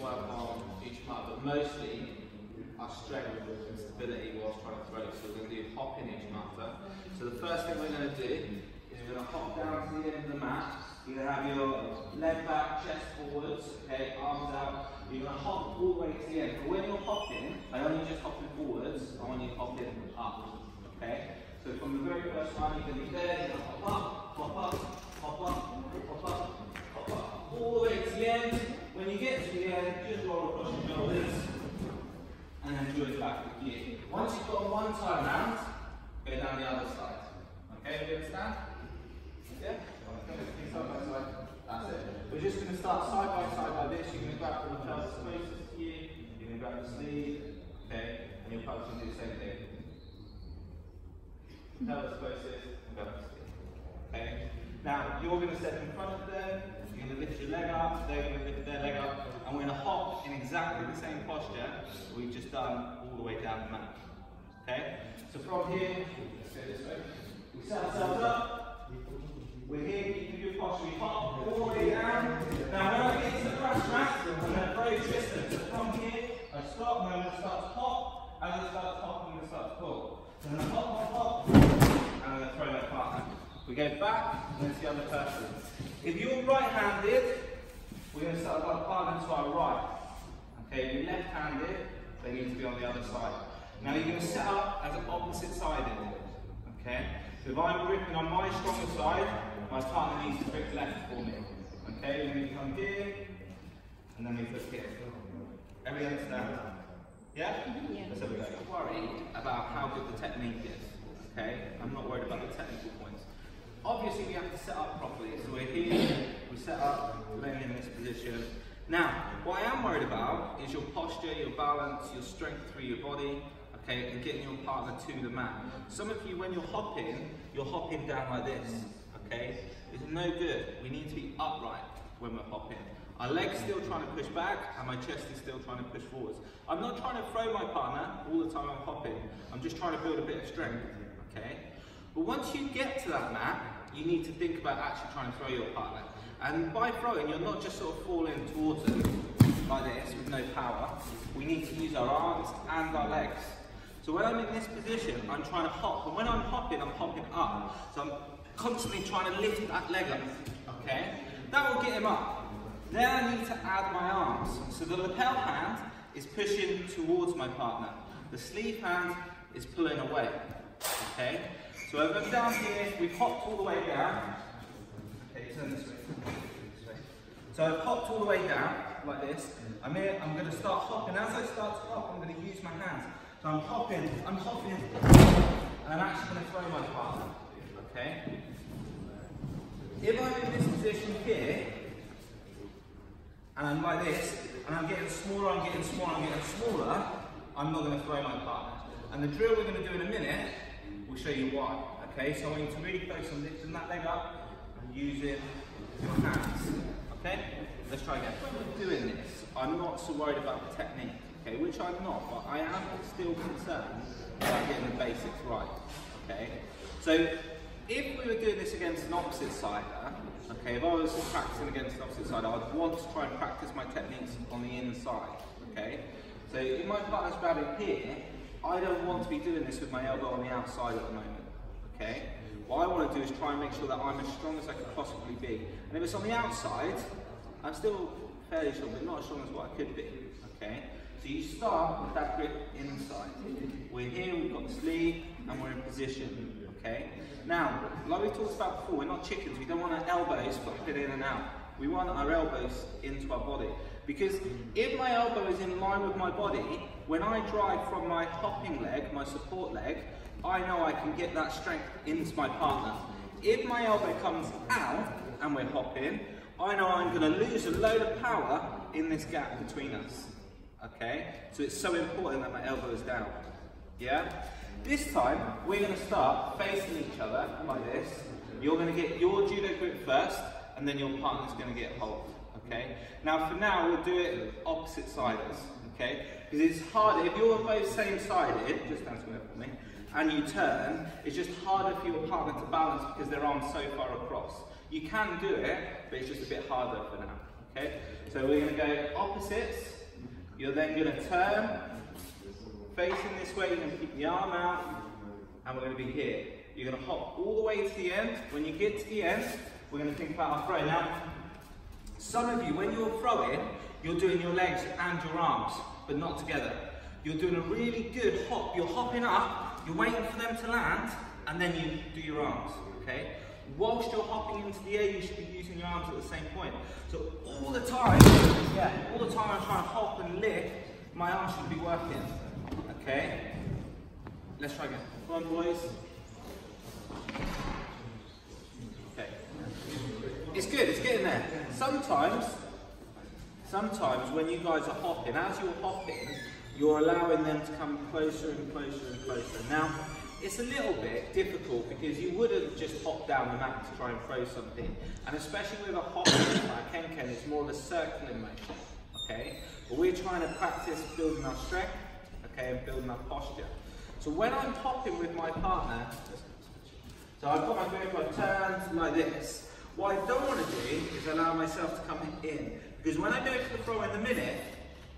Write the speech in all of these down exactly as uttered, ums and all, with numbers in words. work on Uchimata, but mostly our strength and stability whilst trying to throw. So we're going to do hopping Uchimata. So the first thing we're going to do is we're going to hop down to the end of the mat. You're going to have your leg back, chest forwards, okay, arms out. You're going to hop all the way to the end. But when you're hopping, I don't want you just hopping forwards, I want you hopping up, okay? So from the very first time, you're going to be there, you're going to hop up, hop up, hop up, hop up, hop up, all the way to the end. When you get to the end, just roll across your shoulders and then join back with you. Once you've got one time round, go down the other side. Okay, do you understand? Yeah? Side by side. That's it. We're just going to start side by side like this. You're going to grab from the pelvis closest to you, you're going to grab the sleeve, okay, and your pelvis will do the same thing. Pelvis closest, and grab the sleeve. Okay? Now, you're going to step in front of them, you're going to lift your leg up, they're going to lift their leg up, and we're going to hop in exactly the same posture we've just done all the way down the mat. Okay? So from here, let's go this way, we set ourselves up, we're here, you can do a posture, we hop all the way down. Now, when I get to the grass mat, I'm going to throw distance. So from here, I stop, and I'm going to start to hop, as I start to hop, I'm going to start to pull. So I'm going to hop, hop, hop, and I'm going to throw that back. We go back, and then to the other person. If you're right-handed, we're going to start by partner to our right. Okay, if you're left-handed, they need to be on the other side. Now you're going to set up as an opposite-sided. Okay, so if I'm gripping on my stronger side, my partner needs to grip left for me. Okay, we're going to come here, and then we flip here. Everybody understand? Yeah? Yeah. So we don't worry about how good the technique is. Okay, I'm not worried about the technical points. Obviously we have to set up properly, so we're here, we set up, laying in this position. Now, what I am worried about is your posture, your balance, your strength through your body, okay, and getting your partner to the mat. Some of you, when you're hopping, you're hopping down like this, okay? It's no good. We need to be upright when we're hopping. Our leg's still trying to push back, and my chest is still trying to push forwards. I'm not trying to throw my partner all the time I'm hopping. I'm just trying to build a bit of strength, okay? But once you get to that mat, you need to think about actually trying to throw your partner. And by throwing, you're not just sort of falling towards them like this with no power. We need to use our arms and our legs. So when I'm in this position, I'm trying to hop. And when I'm hopping, I'm hopping up. So I'm constantly trying to lift that leg up, okay? That will get him up. Then I need to add my arms. So the lapel hand is pushing towards my partner. The sleeve hand is pulling away, okay? So I've gone down here, we've hopped all the way down. Okay, turn this way. This way. So I've hopped all the way down, like this. I'm here, I'm going to start hopping. As I start to hop, I'm going to use my hands. So I'm hopping, I'm hopping, and I'm actually going to throw my partner, okay? If I'm in this position here, and I'm like this, and I'm getting smaller, I'm getting smaller, I'm getting smaller, I'm not going to throw my partner. And the drill we're going to do in a minute, we'll show you why. Okay, so I want you to really focus on lifting that leg up and using your hands. Okay, let's try again. When we're doing this, I'm not so worried about the technique, okay, which I'm not, but I am still concerned about getting the basics right. Okay, so if we were doing this against an opposite sider, okay, if I was practicing against an opposite sider, I'd want to try and practice my techniques on the inside. Okay, so if my partner's grabbing here, I don't want to be doing this with my elbow on the outside at the moment, okay? What I want to do is try and make sure that I'm as strong as I can possibly be. And if it's on the outside, I'm still fairly strong, but not as strong as what I could be, okay? So you start with that grip inside. We're here, we've got the sleeve, and we're in position, okay? Now, like we talked about before, we're not chickens. We don't want our elbows flipping in and out. We want our elbows into our body. Because if my elbow is in line with my body, when I drive from my hopping leg, my support leg, I know I can get that strength into my partner. If my elbow comes out and we're hopping, I know I'm going to lose a load of power in this gap between us. Okay? So it's so important that my elbow is down. Yeah? This time, we're going to start facing each other like this. You're going to get your judo grip first, and then your partner's going to get hold. Okay? Now for now we'll do it opposite siders, okay? Because it's harder if you're both same sided, just down to work for me, and you turn, it's just harder for your partner to balance because their arm's so far across. You can do it, but it's just a bit harder for now. Okay, so we're going to go opposites. You're then going to turn, facing this way, you're going to keep the arm out, and we're going to be here. You're going to hop all the way to the end. When you get to the end, we're going to think about our throw. Now, some of you, when you're throwing, you're doing your legs and your arms, but not together. You're doing a really good hop. You're hopping up, you're waiting for them to land, and then you do your arms, okay? Whilst you're hopping into the air, you should be using your arms at the same point. So all the time, yeah, all the time I'm trying to hop and lift, my arms should be working, okay? Let's try again. Come on, boys. Okay. It's good, it's getting there. Sometimes, sometimes when you guys are hopping, as you're hopping, you're allowing them to come closer and closer and closer. Now, it's a little bit difficult because you wouldn't just hop down the mat to try and throw something. And especially with a hop like Ken Ken, it's more of a circling motion, okay? But we're trying to practice building our strength, okay, and building our posture. So when I'm hopping with my partner, so I've got my grip, I've turned like this. What I don't want to do is allow myself to come in. Because when I go to the throw in the minute,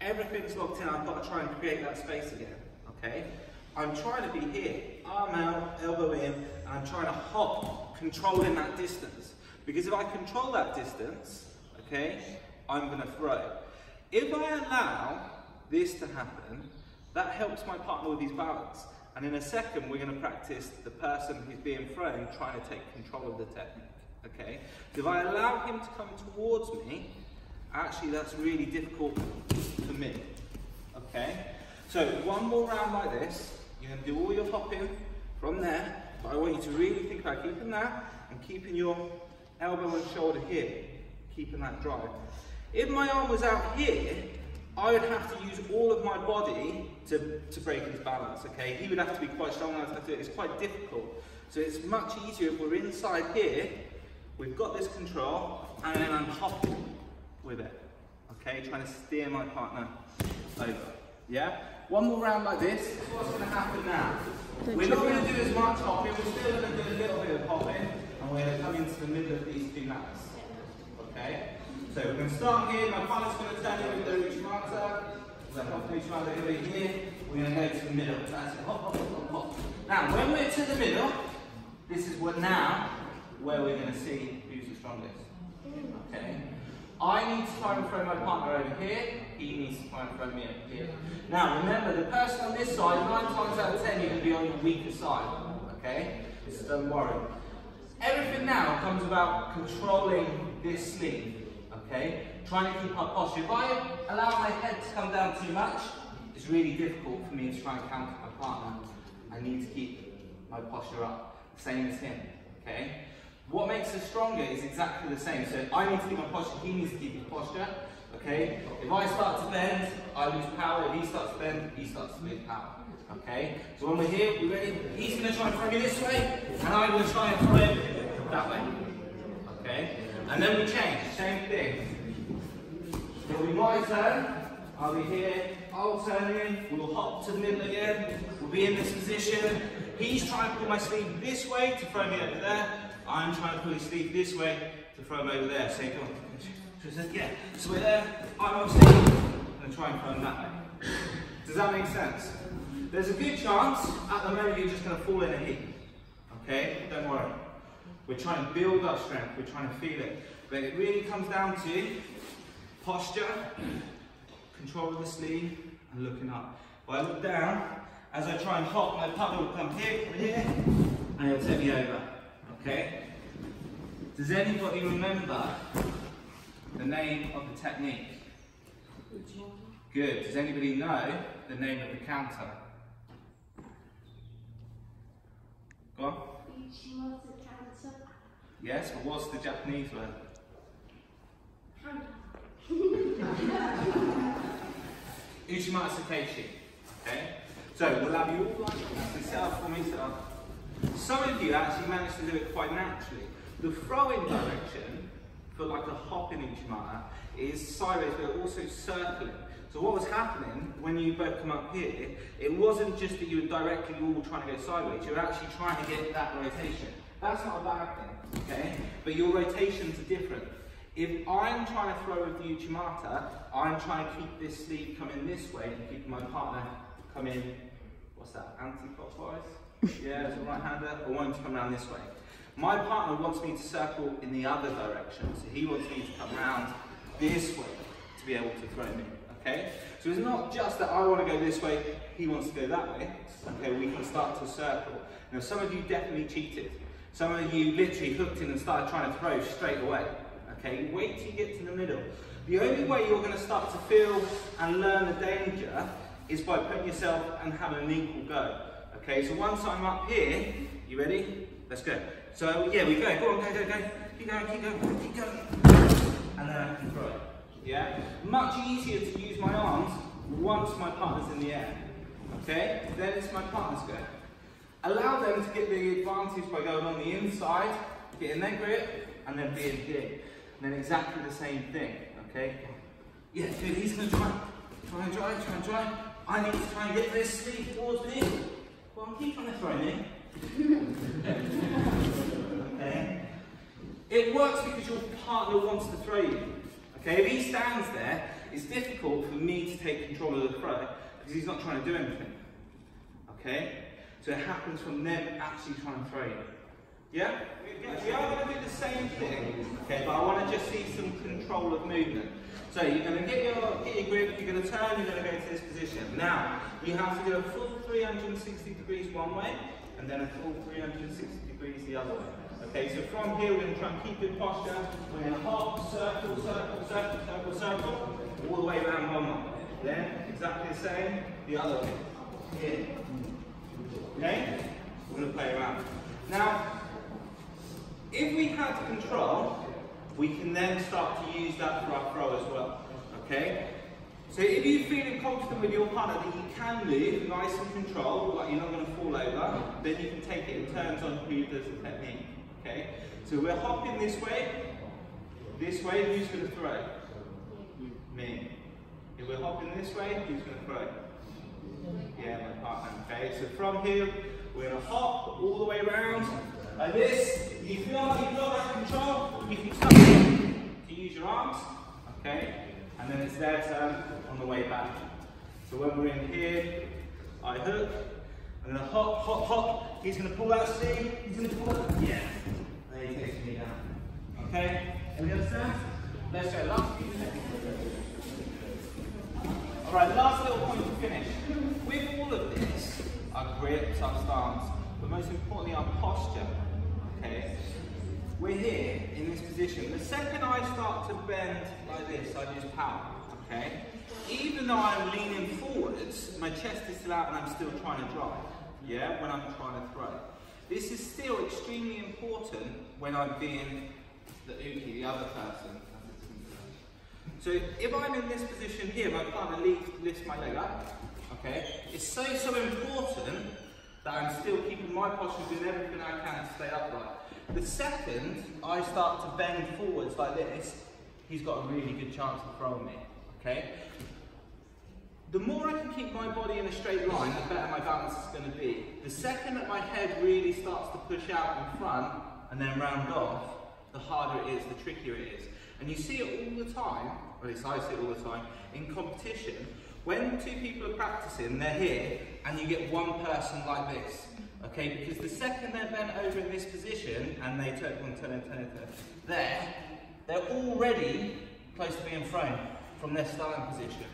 everything's locked in, I've got to try and create that space again, okay? I'm trying to be here, arm out, elbow in, and I'm trying to hop, controlling that distance. Because if I control that distance, okay, I'm gonna throw. If I allow this to happen, that helps my partner with his balance. And in a second, we're gonna practice the person who's being thrown trying to take control of the technique, okay? If I allow him to come towards me, actually that's really difficult for me, okay? So one more round like this. You're going to do all your hopping from there, but I want you to really think about keeping that and keeping your elbow and shoulder here, keeping that drive. If my arm was out here, I would have to use all of my body to, to break his balance, okay? He would have to be quite strong, and it's quite difficult. So it's much easier if we're inside here, we've got this control, and then I'm hopping with it, okay? Trying to steer my partner over, yeah? One more round like this. This is what's going to happen now. We're not going to do as much hopping, we're still going to do a little bit of hopping, and we're going to come into the middle of these two laps. Okay? So we're going to start here, my partner's going to turn in with the Uchimata. We're going to hop to Uchimata over here, we're going to go to the middle. That's it, hop, hop, hop, hop. Now, when we're to the middle, this is what now, where we're going to see who's the strongest. Okay? I need to try and throw my partner over here, he needs to try and throw me over here. Now remember, the person on this side, nine times out of ten, you're going to be on your weaker side, okay? So don't worry. Everything now comes about controlling this sleeve, okay? Trying to keep our posture. If I allow my head to come down too much, it's really difficult for me to try and counter my partner. I need to keep my posture up, same as him, okay? What makes us stronger is exactly the same. So I need to keep my posture, he needs to keep his posture. Okay? If I start to bend, I lose power. If he starts to bend, he starts to lose power. Okay? So when we're here, we ready? He's going to try and throw me this way, and I'm going to try and throw him that way. Okay? And then we change. Same thing. It'll be my turn. I'll be here. I'll turn in. We'll hop to the middle again. We'll be in this position. He's trying to pull my sleeve this way to throw me over there. I'm trying to pull his sleeve this way to throw him over there. So come on. Yeah. So we're there. I'm on sleeve. I'm going to try and throw him that way. Does that make sense? There's a good chance at the moment you're just going to fall in a heap. Okay? Don't worry. We're trying to build our strength. We're trying to feel it. But it really comes down to posture, control of the sleeve, and looking up. If I look down, as I try and hop, my partner will come here, come here, and he'll take me over. Okay? Does anybody remember the name of the technique? Good. Does anybody know the name of the counter? Go on. Uchimata counter. Yes, but what's the Japanese word? Uchimata sukeshi. Okay? So we'll have you all like this. Set up for me, set up. Some of you actually managed to do it quite naturally. The throwing direction for like a hop in Uchimata is sideways, but also circling. So what was happening when you both come up here, it wasn't just that you were directly all trying to go sideways, you were actually trying to get that rotation. That's not a bad thing, okay? But your rotations are different. If I'm trying to flow with the Uchimata, I'm trying to keep this sleeve coming this way and keep my partner coming, what's that, anti-clockwise? Yeah, as a right-hander, I want him to come around this way. My partner wants me to circle in the other direction, so he wants me to come around this way to be able to throw me, okay? So it's not just that I want to go this way, he wants to go that way, okay, we can start to circle. Now some of you definitely cheated. Some of you literally hooked in and started trying to throw straight away. Okay, wait till you get to the middle. The only way you're going to start to feel and learn the danger is by putting yourself and having an equal go. Okay, so once I'm up here, you ready? Let's go. So yeah, we go, go on, go, go, go. Keep going, keep going, keep going. And then I can throw it, yeah? Much easier to use my arms once my partner's in the air, okay? Then it's my partner's go. Allow them to get the advantage by going on the inside, getting their grip, and then being here. And then exactly the same thing, okay? Yeah, dude, he's gonna try, try and try, try and try. I need to try and get this sleeve towards me. Well, I'm keep on throwing it. Okay? It works because your partner wants to throw you. Okay, if he stands there, it's difficult for me to take control of the throw because he's not trying to do anything, okay? So it happens from them actually trying to throw you. Yeah? We are going to do the same thing, okay, but I want to just see some control of movement. So you're going to get your, get your grip, you're going to turn, you're going to go into this position. Now, you have to do a full three hundred sixty degrees one way, and then a full three hundred sixty degrees the other way. Okay, so from here we're going to try and keep good posture. We're going to hop, circle, circle, circle, circle, circle, all the way around one way. Then, exactly the same, the other way. Here. Okay? We're going to play around. Now, if we had control, we can then start to use that for our throw as well, okay? So if you're feeling confident with your partner that you can move nice and controlled, like you're not going to fall over, then you can take it in turns on who does the technique, okay? So we're hopping this way, this way, who's going to throw? Me. If we're hopping this way, who's going to throw? Yeah, my partner, okay? So from here, we're going to hop all the way around, like this. If you feel like you've got that control, you can start to use your arms, okay? And then it's their turn on the way back. So when we're in here, I hook, and then I hop, hop, hop. He's going to pull that sleeve, he's going to pull that, yeah. And then he takes me down, okay? Are we understand? Let's go, last few minutes. All right, last little point to finish. With all of this, our grips, our stance, but most importantly our posture, okay? We're here in this position. The second I start to bend like this, I lose power, okay? Even though I'm leaning forwards, my chest is still out and I'm still trying to drive, yeah, when I'm trying to throw. This is still extremely important when I'm being the uki, the other person. So if I'm in this position here, my partner lift, lifts my leg up, okay? It's so, so important that I'm still keeping my posture, doing everything I can to stay upright. The second I start to bend forwards like this, he's got a really good chance of throwing me, okay? The more I can keep my body in a straight line, the better my balance is going to be. The second that my head really starts to push out in front and then round off, the harder it is, the trickier it is. And you see it all the time, or at least I see it all the time, in competition. When two people are practicing, they're here, and you get one person like this, okay? Because the second they're bent over in this position, and they turn, one turn, turn, turn, there, they're already close to being thrown from their starting position.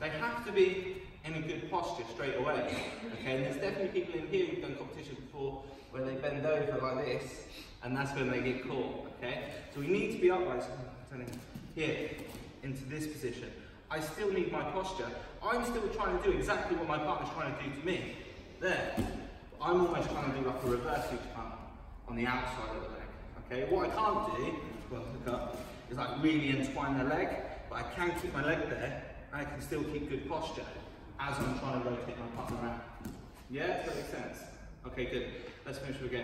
They have to be in a good posture straight away, okay? And there's definitely people in here who've done competition before where they bend over like this, and that's when they get caught, okay? So we need to be upright, here, into this position. I still need my posture. I'm still trying to do exactly what my partner's trying to do to me. There. I'm almost trying to do like a reverse Uchimata on the outside of the leg. Okay, what I can't do, well, look up, is like really entwine the leg, but I can keep my leg there and I can still keep good posture as I'm trying to rotate my partner around. Yeah, does that make sense? Okay, good. Let's finish with a game.